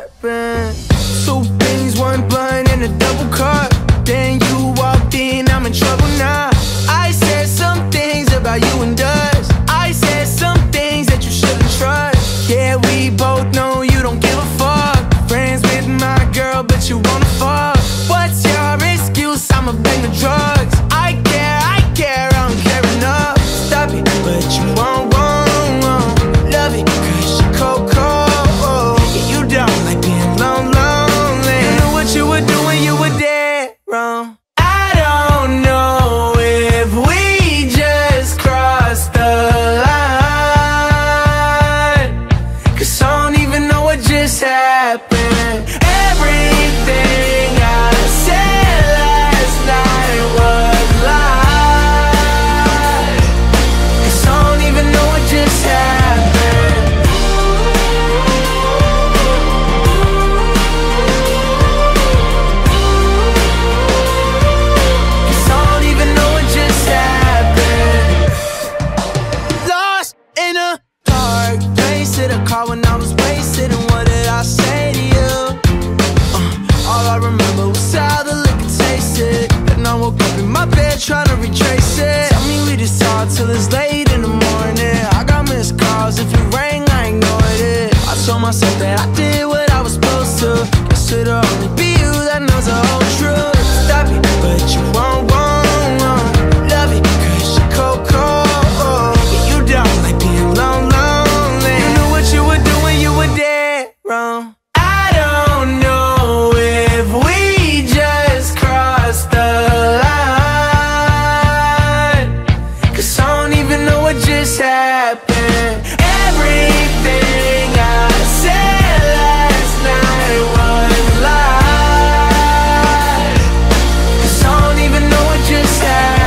happened. Two things, one blind and a double cup. Then you walked in, I'm in trouble now. I said some things about you and us. I said some things that you shouldn't trust. Yeah, we both know you don't give a fuck. Friends with my girl, but you wanna fuck. What's your excuse? I'ma bang the drugs. I care, I don't care enough. Stop it, but you won't. Love it, cause she cold, cold. Yeah, you don't like being lonely. You know what you were doing, you were dead wrong. I don't know if we just crossed the line, cause I don't even know what just happened. Everything I said last night was lies, cause I don't even know what just happened. The car when I was wasted, and what did I say to you? All I remember was how the liquor tasted. Then I woke up in my bed trying to retrace it. Tell me we just talked till it's late in the morning. I got missed calls, if it rang, I ignored it. I told myself that I did what I was supposed to. Guess it'll only be you that knows the whole truth. Stop it, but you won't. Love it, cause you're cold, cold. Yeah, you don't like being lonely. Wrong. I don't know if we just crossed the line, cause I don't even know what just happened. Everything I said last night was lies, cause I don't even know what just happened.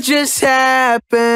Just happened.